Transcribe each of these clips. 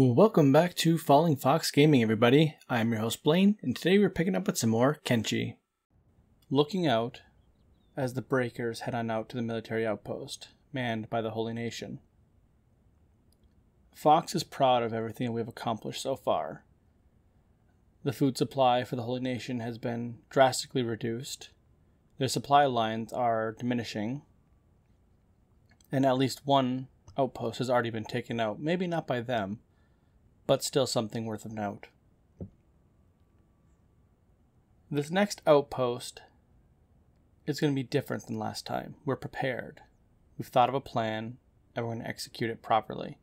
Welcome back to Falling Fox Gaming, everybody. I'm your host Blaine, and today we're picking up with some more Kenshi. Looking out as the Breakers head on out to the military outpost, manned by the Holy Nation. Fox is proud of everything we have accomplished so far. The food supply for the Holy Nation has been drastically reduced, their supply lines are diminishing, and at least one outpost has already been taken out, maybe not by them, but still something worth of note. This next outpost is going to be different than last time. We're prepared. We've thought of a plan, and we're going to execute it properly.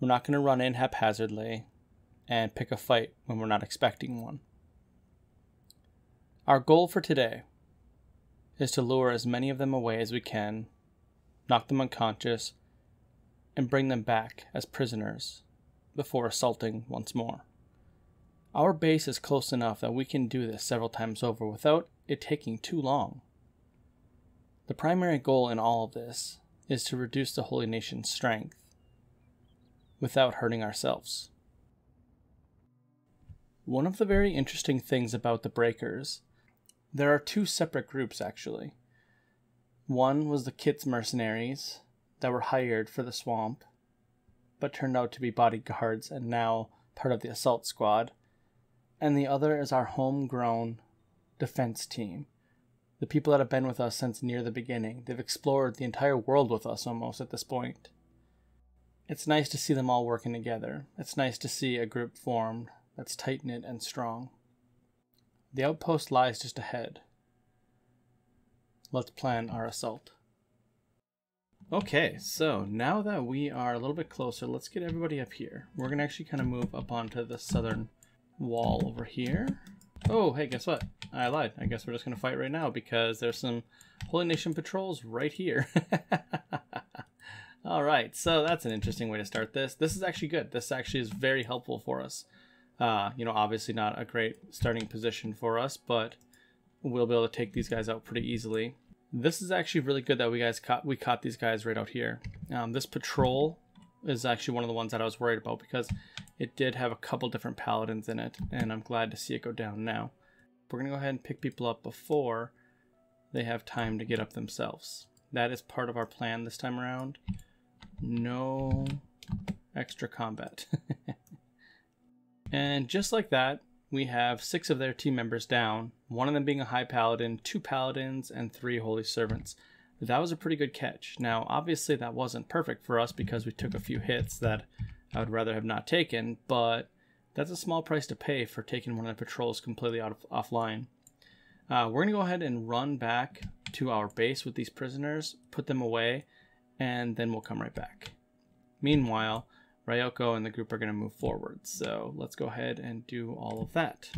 We're not going to run in haphazardly and pick a fight when we're not expecting one. Our goal for today is to lure as many of them away as we can, knock them unconscious, and bring them back as prisoners before assaulting once more. Our base is close enough that we can do this several times over without it taking too long. The primary goal in all of this is to reduce the Holy Nation's strength without hurting ourselves. One of the very interesting things about the Breakers, there are two separate groups actually. One was the Kit's mercenaries that were hired for the swamp, but turned out to be bodyguards and now part of the assault squad. And the other is our homegrown defense team. The people that have been with us since near the beginning. They've explored the entire world with us almost at this point. It's nice to see them all working together. It's nice to see a group formed that's tight-knit and strong. The outpost lies just ahead. Let's plan our assault. Okay, so now that we are a little bit closer, let's get everybody up here. We're going to actually kind of move up onto the southern wall over here. Oh, hey, guess what? I lied. I guess we're just going to fight right now because there's some Holy Nation patrols right here. All right, so that's an interesting way to start this. This is actually good. This actually is very helpful for us. You know, obviously not a great starting position for us, but we'll be able to take these guys out pretty easily. This is actually really good that we caught these guys right out here. This patrol is actually one of the ones that I was worried about because it did have a couple different paladins in it, and I'm glad to see it go down now. We're going to go ahead and pick people up before they have time to get up themselves. That is part of our plan this time around. No extra combat. And just like that, we have 6 of their team members down, one of them being a High Paladin, 2 Paladins, and 3 Holy Servants. That was a pretty good catch. Now, obviously that wasn't perfect for us because we took a few hits that I would rather have not taken, but that's a small price to pay for taking one of the patrols completely offline. We're going to go ahead and run back to our base with these prisoners, put them away, and then we'll come right back. Meanwhile, Ryoko and the group are going to move forward, so let's go ahead and do all of that.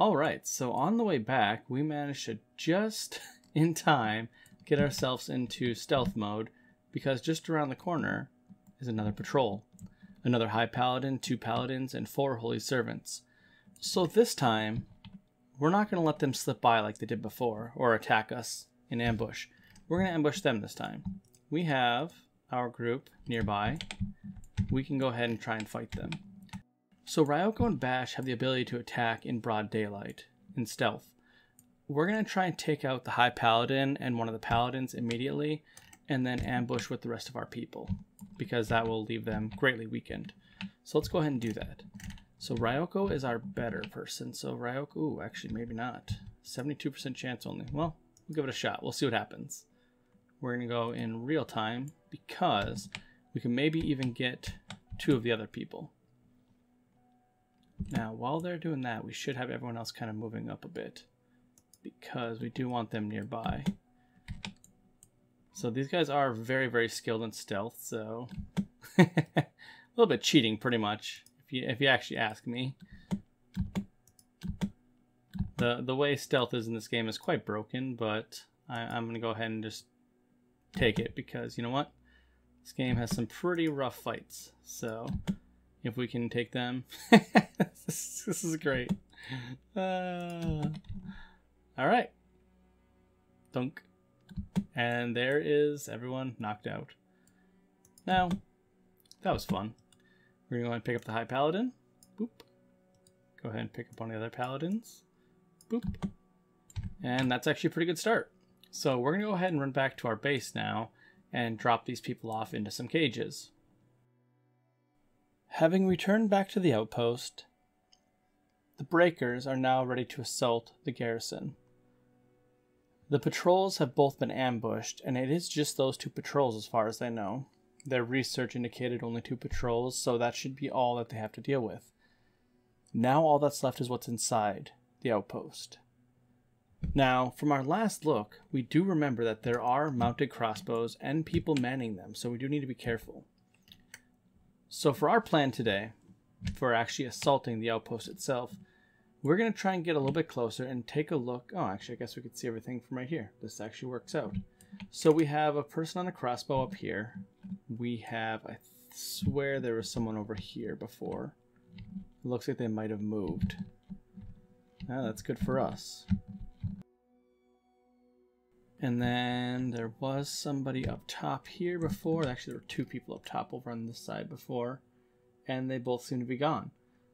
Alright, so on the way back, we managed to just in time get ourselves into stealth mode because just around the corner is another patrol. Another High Paladin, 2 Paladins, and 4 Holy Servants. So this time, we're not going to let them slip by like they did before or attack us in ambush. We're going to ambush them this time. We have our group nearby, we can go ahead and try and fight them. So Ryoko and Bash have the ability to attack in broad daylight, in stealth. We're going to try and take out the High Paladin and one of the Paladins immediately, and then ambush with the rest of our people, because that will leave them greatly weakened. So let's go ahead and do that. So Ryoko is our better person, so Ryoko, ooh, actually maybe not. 72% chance only. Well, we'll give it a shot. We'll see what happens. We're going to go in real time because we can maybe even get 2 of the other people. Now, while they're doing that, we should have everyone else kind of moving up a bit because we do want them nearby. So these guys are very, very skilled in stealth, so a little bit cheating pretty much, if you actually ask me. The way stealth is in this game is quite broken, but I'm going to go ahead and just take it because you know what, this game has some pretty rough fights, so if we can take them this is great. All right, dunk, and there is everyone knocked out. Now that was fun. We're gonna go ahead and pick up the High Paladin. Boop. Go ahead and pick up one of the other Paladins. Boop. And that's actually a pretty good start. So we're gonna go ahead and run back to our base now and drop these people off into some cages. Having returned back to the outpost, the Breakers are now ready to assault the garrison. The patrols have both been ambushed, and it is just those two patrols as far as they know. Their research indicated only two patrols, so that should be all that they have to deal with. Now all that's left is what's inside the outpost. Now, from our last look, we do remember that there are mounted crossbows and people manning them, so we do need to be careful. So for our plan today, for actually assaulting the outpost itself, we're going to try and get a little bit closer and take a look. Oh, actually, I guess we could see everything from right here. This actually works out. So we have a person on a crossbow up here. We have, I swear there was someone over here before. It looks like they might have moved. Oh, that's good for us. And then there was somebody up top here before. Actually, there were two people up top over on this side before. And they both seem to be gone.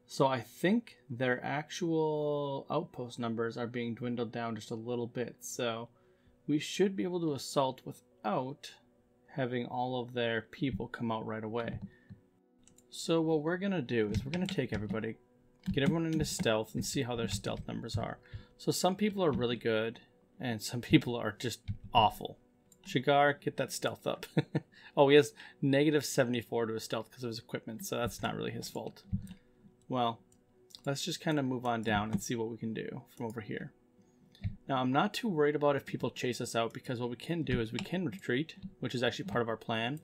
So I think their actual outpost numbers are being dwindled down just a little bit. So we should be able to assault without having all of their people come out right away. So what we're going to do is we're going to take everybody, get everyone into stealth and see how their stealth numbers are. So some people are really good. And some people are just awful. Shigar, get that stealth up. Oh, he has negative 74 to his stealth because of his equipment, so that's not really his fault. Well, let's just kind of move on down and see what we can do from over here. Now, I'm not too worried about if people chase us out because what we can do is we can retreat, which is actually part of our plan,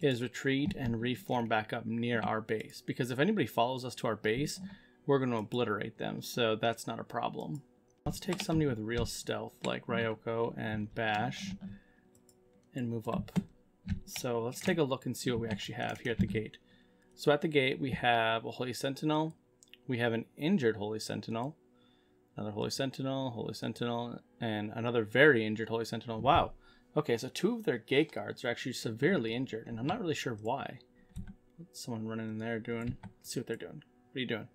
is retreat and reform back up near our base. Because if anybody follows us to our base, we're going to obliterate them, so that's not a problem. Let's take somebody with real stealth like Ryoko and Bash and move up. So let's take a look and see what we actually have here at the gate. So at the gate we have a Holy Sentinel, we have an injured Holy Sentinel, another Holy Sentinel, and another very injured Holy Sentinel. Wow. Okay, so two of their gate guards are actually severely injured, and I'm not really sure why. What's someone running in there doing? Let's see what they're doing. What are you doing?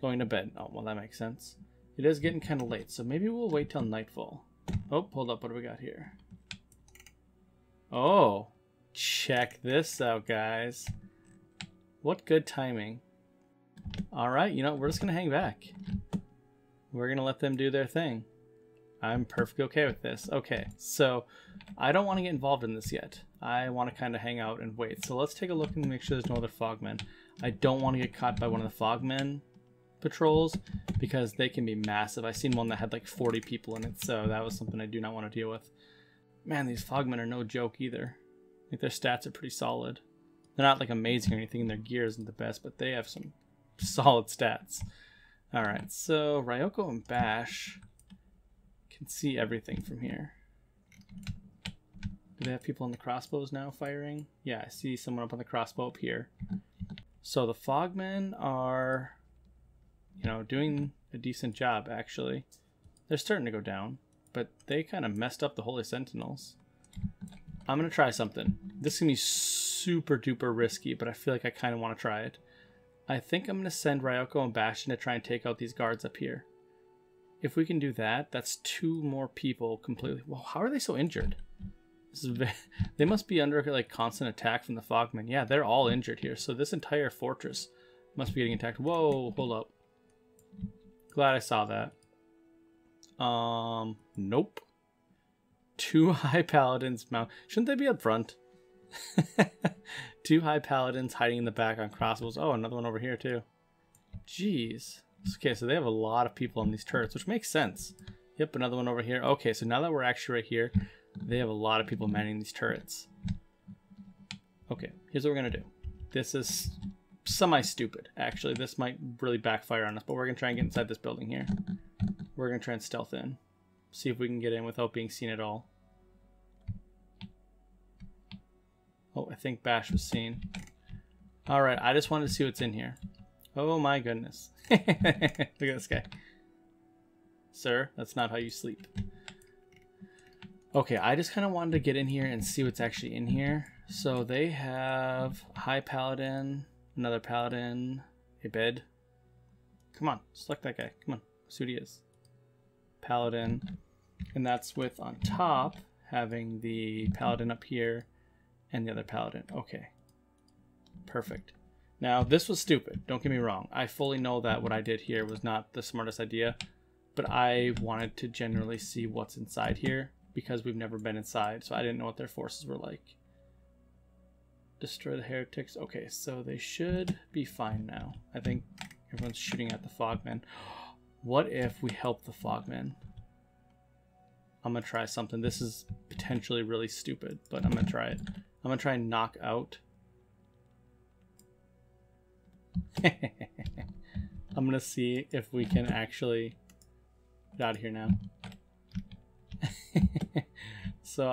Going to bed. Oh, well, that makes sense. It is getting kind of late, so maybe we'll wait till nightfall. Oh, hold up. What do we got here? Oh, check this out, guys. What good timing. All right, you know, we're just going to hang back. We're going to let them do their thing. I'm perfectly okay with this. Okay, so I don't want to get involved in this yet. I want to kind of hang out and wait. So let's take a look and make sure there's no other Fogmen. I don't want to get caught by one of the Fogmen patrols because they can be massive. I seen one that had like 40 people in it, so that was something I do not want to deal with. Man, these Fogmen are no joke either. Like, their stats are pretty solid. They're not like amazing or anything, and their gear isn't the best, but they have some solid stats. All right, so Ryoko and Bash can see everything from here. Do they have people on the crossbows now firing? Yeah, I see someone up on the crossbow up here. So the Fogmen are, you know, doing a decent job, actually. They're starting to go down, but they kind of messed up the Holy Sentinels. I'm going to try something. This is going to be super duper risky, but I feel like I kind of want to try it. I think I'm going to send Ryoko and Bastion to try and take out these guards up here. If we can do that, that's two more people completely. Well, how are they so injured? This is they must be under like constant attack from the Fogmen. Yeah, they're all injured here, so this entire fortress must be getting attacked. Whoa, hold up. Glad I saw that. Nope. Two High Paladins mount. Shouldn't they be up front? Two High Paladins hiding in the back on crossbows. Oh, another one over here too. Jeez. Okay, so they have a lot of people on these turrets, which makes sense. Yep, another one over here. Okay, so now that we're actually right here, they have a lot of people manning these turrets. Okay, here's what we're gonna do. This is semi-stupid, actually. This might really backfire on us, but we're gonna try and get inside this building here. We're gonna try and stealth in, see if we can get in without being seen at all. Oh, I think Bash was seen. All right, I just wanted to see what's in here. Oh my goodness. Look at this guy. Sir, that's not how you sleep. Okay, I just kind of wanted to get in here and see what's actually in here. So they have a High Paladin, another Paladin, a bed. Come on, select that guy. Come on, see what he is. Paladin. And that's with on top having the Paladin up here and the other Paladin. Okay, perfect. Now, this was stupid. Don't get me wrong. I fully know that what I did here was not the smartest idea, but I wanted to generally see what's inside here because we've never been inside, so I didn't know what their forces were like. Destroy the heretics. Okay, so they should be fine now. I think everyone's shooting at the Fogmen. What if we help the Fogmen? I'm going to try something. This is potentially really stupid, but I'm going to try it. I'm going to try and knock out. I'm going to see if we can actually get out of here now. So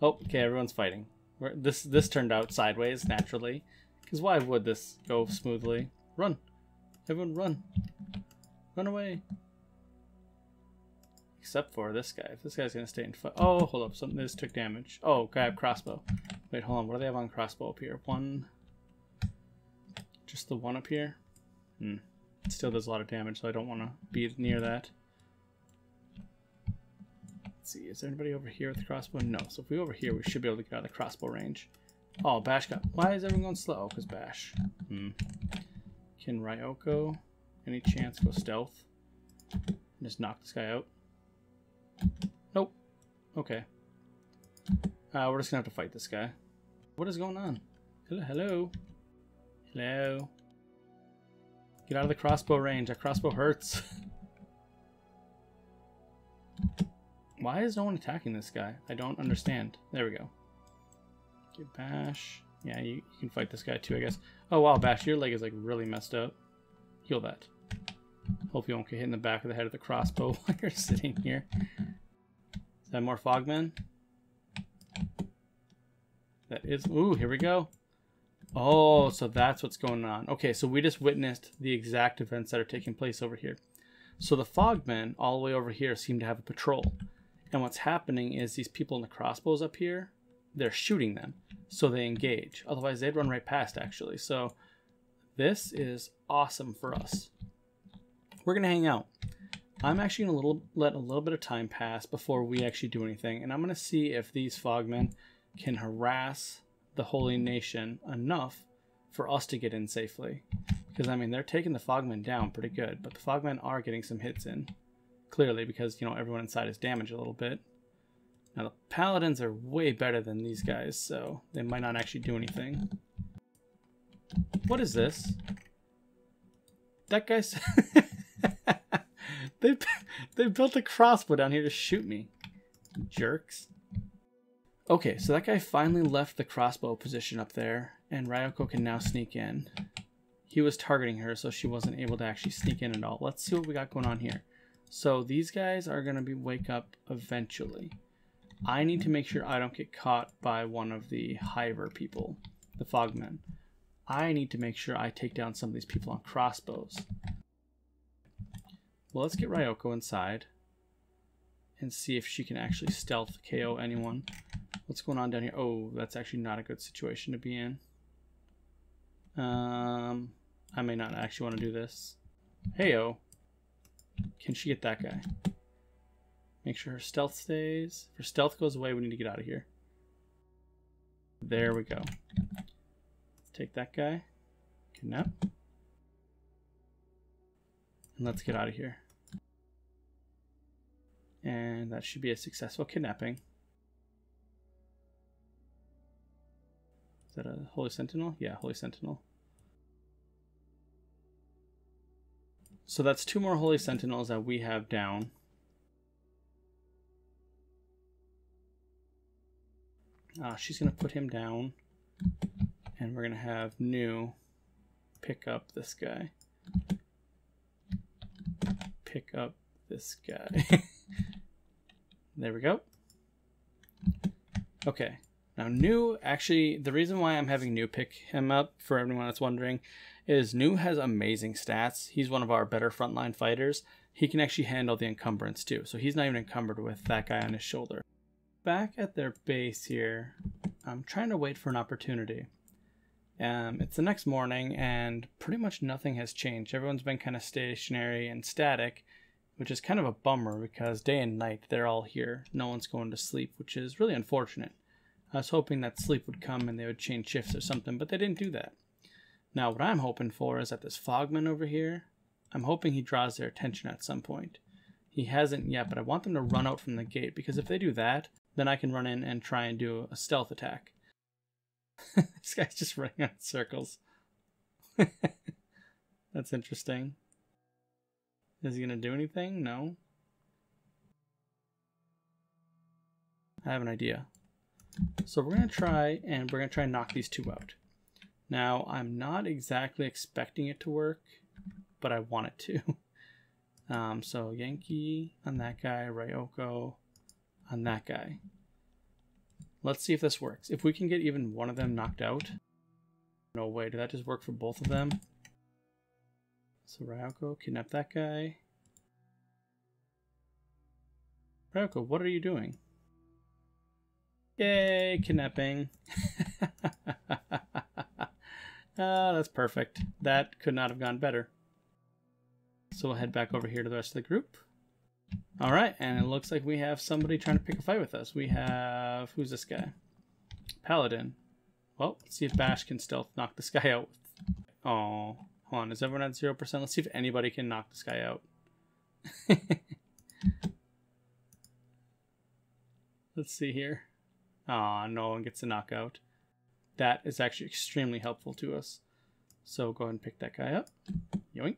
oh, okay, everyone's fighting. This turned out sideways naturally, because why would this go smoothly? Run, everyone, run, run away. Except for this guy. If this guy's gonna stay in fight. Oh, hold up, something just took damage. Oh, guy have crossbow. Wait, hold on. What do they have on crossbow up here? One. Just the one up here. Hmm. It still does a lot of damage, so I don't want to be near that. See, is there anybody over here with the crossbow? No. So if we go over here, we should be able to get out of the crossbow range. Oh, Bash got... Why is everyone going slow? Oh, because Bash. Hmm. Can Ryoko, any chance, go stealth? And just knock this guy out? Nope. Okay. We're just going to have to fight this guy. What is going on? Hello? Hello? Hello? Get out of the crossbow range. Our crossbow hurts. Why is no one attacking this guy? I don't understand. There we go. Get Bash. Yeah, you can fight this guy too, I guess. Oh, wow, Bash, your leg is like really messed up. Heal that. Hope you won't get hit in the back of the head of the crossbow while you're sitting here. Is that more Fogmen? That is... Ooh, here we go. Oh, so that's what's going on. Okay, so we just witnessed the exact events that are taking place over here. So the Fogmen all the way over here seem to have a patrol. And what's happening is these people in the crossbows up here, they're shooting them, so they engage. Otherwise, they'd run right past, actually. So this is awesome for us. We're going to hang out. I'm actually going to let a little bit of time pass before we actually do anything. And I'm going to see if these Fogmen can harass the Holy Nation enough for us to get in safely. Because, I mean, they're taking the Fogmen down pretty good. But the Fogmen are getting some hits in. Clearly, because, you know, everyone inside is damaged a little bit. Now, the Paladins are way better than these guys, so they might not actually do anything. What is this? That guy's... they built a crossbow down here to shoot me. Jerks. Okay, so that guy finally left the crossbow position up there, and Ryoko can now sneak in. He was targeting her, so she wasn't able to actually sneak in at all. Let's see what we got going on here. So these guys are going to be wake up eventually. I need to make sure I don't get caught by one of the Hiver people, the Fogmen. I need to make sure I take down some of these people on crossbows. Well, let's get Ryoko inside and see if she can actually stealth KO anyone. What's going on down here? Oh, that's actually not a good situation to be in. I may not actually want to do this. Hey-oh. Can she get that guy? Make sure her stealth stays. If her stealth goes away, we need to get out of here. There we go. Take that guy. Kidnap. And let's get out of here. And that should be a successful kidnapping. Is that a Holy Sentinel? Yeah, Holy Sentinel. So that's two more Holy Sentinels that we have down. She's going to put him down, and we're going to have New pick up this guy. Pick up this guy. There we go. Okay. Now New, actually, the reason why I'm having New pick him up, for everyone that's wondering, is New has amazing stats. He's one of our better frontline fighters. He can actually handle the encumbrance too. So he's not even encumbered with that guy on his shoulder. back at their base here. I'm trying to wait for an opportunity. It's the next morning and pretty much nothing has changed. Everyone's been kind of stationary and static, which is kind of a bummer because day and night they're all here. No one's going to sleep, which is really unfortunate. I was hoping that sleep would come and they would change shifts or something, but they didn't do that. Now what I'm hoping for is that this Fogman over here, I'm hoping he draws their attention at some point. He hasn't yet, but I want them to run out from the gate because if they do that, then I can run in and try and do a stealth attack. This guy's just running out in circles. That's interesting. Is he going to do anything? No. I have an idea. So we're going to try, and we're going to try and knock these two out. Now, I'm not exactly expecting it to work, but I want it to. So Yankee on that guy, Ryoko on that guy. Let's see if this works. If we can get even one of them knocked out. No way, did that just work for both of them? So Ryoko, kidnap that guy. Ryoko, what are you doing? Yay, kidnapping. That's perfect. That could not have gone better. So we'll head back over here to the rest of the group. All right, and it looks like we have somebody trying to pick a fight with us. We have, who's this guy? Paladin. Well, let's see if Bash can stealth knock this guy out. Oh. Hold on, is everyone at 0%? Let's see if anybody can knock this guy out. Let's see here. Aw, no one gets a knockout. That is actually extremely helpful to us. So go ahead and pick that guy up. Yoink.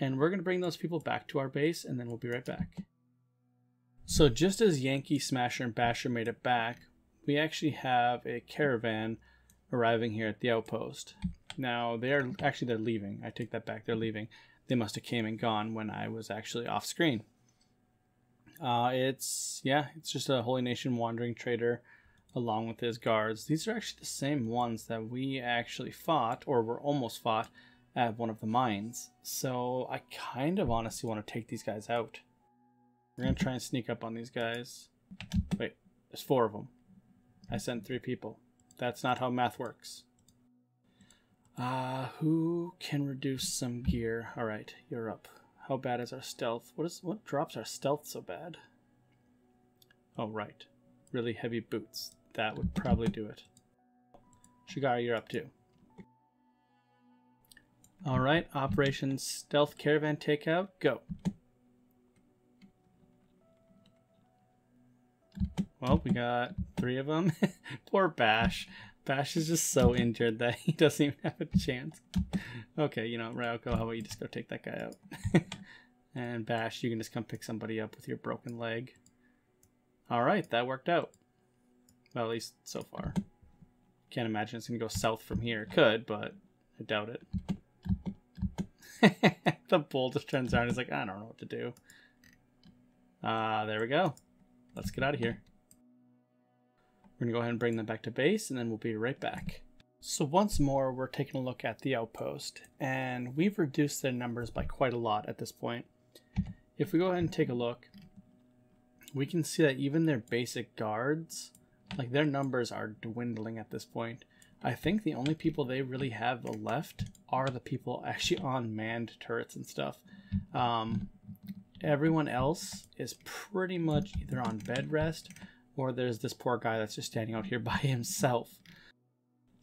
And we're going to bring those people back to our base, and then we'll be right back. So just as Yankee, Smasher, and Basher made it back, we actually have a caravan arriving here at the outpost. Now, they're leaving. I take that back. They're leaving. They must have came and gone when I was actually off screen. It's just a Holy Nation wandering trader along with his guards. These are actually the same ones that we actually fought, or were almost fought, at one of the mines. So I kind of honestly want to take these guys out. We're going to try and sneak up on these guys. Wait, there's four of them. I sent three people. That's not how math works. Who can reduce some gear? All right, you're up. How bad is our stealth? What drops our stealth so bad? Oh, right. Really heavy boots. That would probably do it. Shigar, you're up too. All right, Operation Stealth Caravan Takeout, go. Well, we got three of them. Poor Bash. Bash is just so injured that he doesn't even have a chance. Okay, you know, Ryoko, how about you just go take that guy out? And Bash, you can just come pick somebody up with your broken leg. Alright, that worked out. Well, at least so far. Can't imagine it's going to go south from here. It could, but I doubt it. The boldest turns around. He's like, I don't know what to do. There we go. Let's get out of here. We're going to go ahead and bring them back to base, and then we'll be right back. So once more, we're taking a look at the outpost, and we've reduced their numbers by quite a lot at this point. If we go ahead and take a look, we can see that even their basic guards, like their numbers are dwindling at this point. I think the only people they really have left are the people actually on manned turrets and stuff. Everyone else is pretty much either on bed rest, or there's this poor guy that's just standing out here by himself.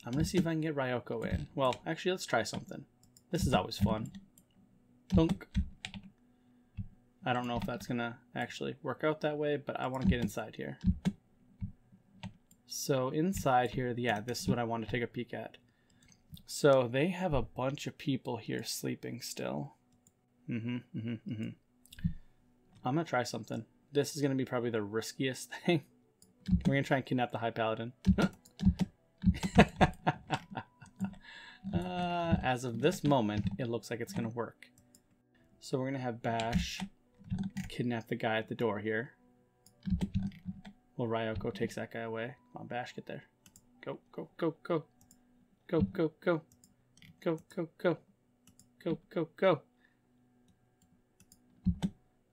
I'm going to see if I can get Ryoko in. Well, actually, let's try something. This is always fun. Dunk. I don't know if that's going to actually work out that way, but I want to get inside here. So inside here, yeah, this is what I want to take a peek at. So they have a bunch of people here sleeping still. I'm going to try something. This is going to be probably the riskiest thing. We're going to try and kidnap the High Paladin. As of this moment, it looks like it's going to work. So we're going to have Bash kidnap the guy at the door here. Well, Ryoko takes that guy away. Come on, Bash, get there. Go, go, go, go. Go, go, go. Go, go, go. Go, go,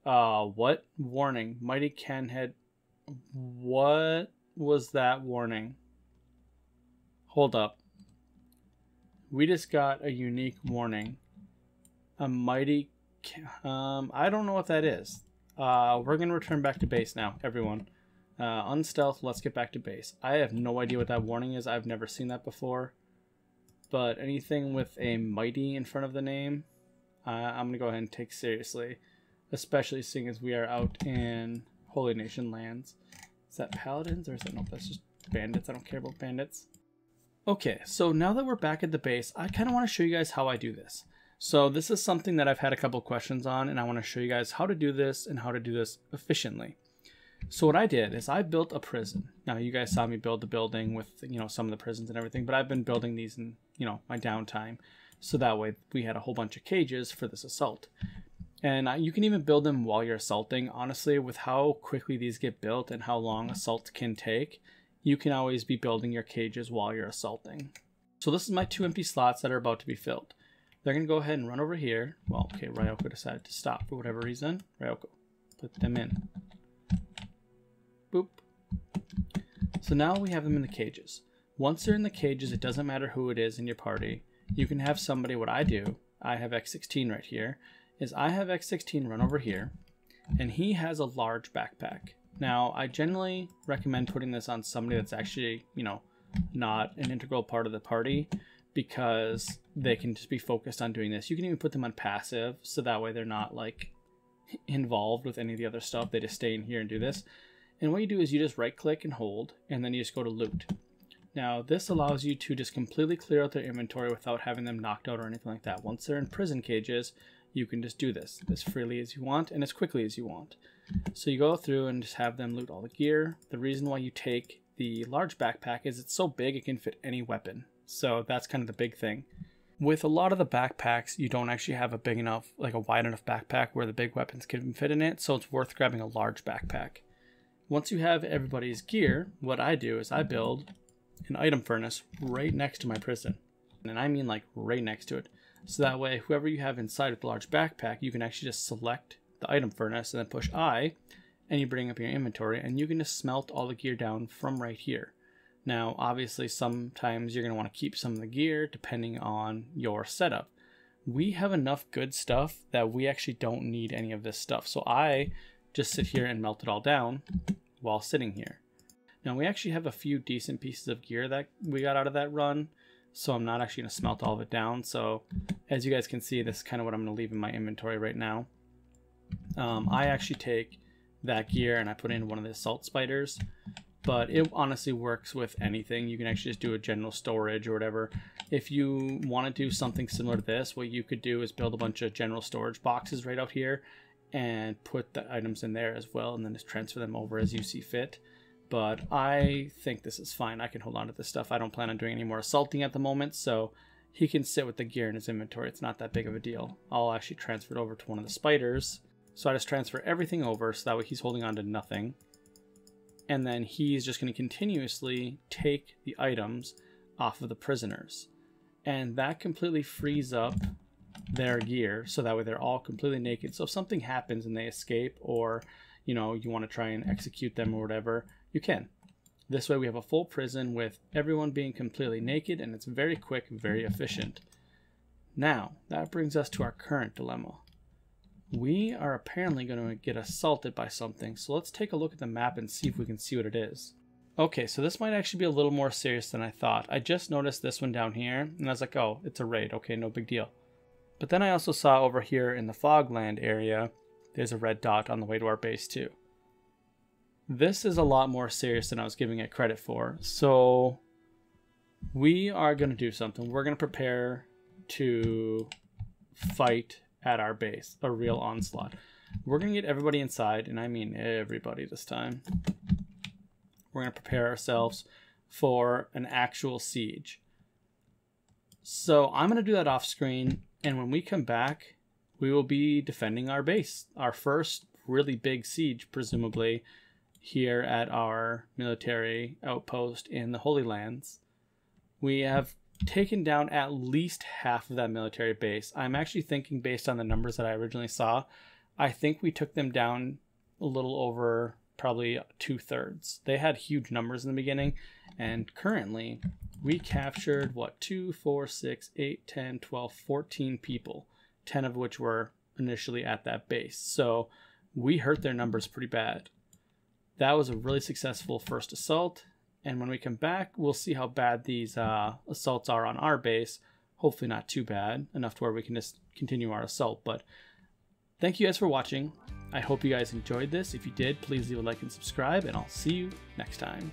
go. What? Warning. Mighty Ken had... What was that warning? Hold up. We just got a unique warning. A mighty... I don't know what that is. We're going to return back to base now, everyone. Unstealth, let's get back to base. I have no idea what that warning is. I've never seen that before. But anything with a mighty in front of the name, I'm going to go ahead and take seriously. Especially seeing as we are out in Holy Nation lands. Is that paladins or is that... Nope, that's just bandits. I don't care about bandits. Okay, so now that we're back at the base, I kind of want to show you guys how I do this. So this is something that I've had a couple questions on, and I want to show you guys how to do this and how to do this efficiently. So what I did is I built a prison. Now you guys saw me build the building with, you know, some of the prisons and everything, but I've been building these in, you know, my downtime. So that way we had a whole bunch of cages for this assault. And you can even build them while you're assaulting. Honestly, with how quickly these get built and how long assaults can take, you can always be building your cages while you're assaulting. So this is my two empty slots that are about to be filled. They're going to go ahead and run over here. Well, okay, Ryoko decided to stop for whatever reason. Ryoko, put them in. Boop. So now we have them in the cages. Once they're in the cages, it doesn't matter who it is in your party. You can have somebody, what I do, I have X16 right here, is I have X16 run over here, and he has a large backpack. Now, I generally recommend putting this on somebody that's actually, you know, not an integral part of the party, because they can just be focused on doing this. You can even put them on passive, so that way they're not, like, involved with any of the other stuff. They just stay in here and do this. And what you do is you just right-click and hold, and then you just go to loot. Now, this allows you to just completely clear out their inventory without having them knocked out or anything like that. Once they're in prison cages, you can just do this as freely as you want and as quickly as you want. So you go through and just have them loot all the gear. The reason why you take the large backpack is it's so big it can fit any weapon. So that's kind of the big thing. With a lot of the backpacks, you don't actually have a big enough, like a wide enough backpack where the big weapons can fit in it. So it's worth grabbing a large backpack. Once you have everybody's gear, what I do is I build an item furnace right next to my prison. And I mean like right next to it. So that way, whoever you have inside with the large backpack, you can actually just select the item furnace and then push I, and you bring up your inventory, and you can just smelt all the gear down from right here. Now, obviously, sometimes you're going to want to keep some of the gear depending on your setup. We have enough good stuff that we actually don't need any of this stuff. So I just sit here and melt it all down while sitting here. Now, we actually have a few decent pieces of gear that we got out of that run. So I'm not actually going to smelt all of it down. So as you guys can see, this is kind of what I'm going to leave in my inventory right now. I actually take that gear and I put in one of the assault spiders, but it honestly works with anything. You can actually just do a general storage or whatever. If you want to do something similar to this, what you could do is build a bunch of general storage boxes right out here and put the items in there as well, and then just transfer them over as you see fit. But I think this is fine. I can hold on to this stuff. I don't plan on doing any more assaulting at the moment, so he can sit with the gear in his inventory. It's not that big of a deal. I'll actually transfer it over to one of the spiders. So I just transfer everything over, so that way he's holding on to nothing. And then he's just going to continuously take the items off of the prisoners. And that completely frees up their gear, so that way they're all completely naked. So if something happens and they escape, or, you know, you want to try and execute them or whatever, you can. This way we have a full prison with everyone being completely naked, and it's very quick, very efficient. Now, that brings us to our current dilemma. We are apparently going to get assaulted by something, so let's take a look at the map and see if we can see what it is. Okay, so this might actually be a little more serious than I thought. I just noticed this one down here, and I was like, oh, it's a raid. Okay, no big deal. But then I also saw over here in the Fogland area, there's a red dot on the way to our base too. This is a lot more serious than I was giving it credit for. So we are going to do something. We're going to prepare to fight at our base, a real onslaught. We're going to get everybody inside, and I mean everybody this time. We're going to prepare ourselves for an actual siege. So I'm going to do that off screen, and when we come back, we will be defending our base. Our first really big siege, presumably, here at our military outpost in the Holy Lands. We have taken down at least half of that military base. I'm actually thinking, based on the numbers that I originally saw, I think we took them down a little over probably 2/3. They had huge numbers in the beginning, and currently we captured, what, 2, 4, 6, 8, 10, 12, 14 people, 10 of which were initially at that base. So we hurt their numbers pretty bad. That was a really successful first assault. And when we come back, we'll see how bad these assaults are on our base. Hopefully not too bad, enough to where we can just continue our assault. But thank you guys for watching. I hope you guys enjoyed this. If you did, please leave a like and subscribe, and I'll see you next time.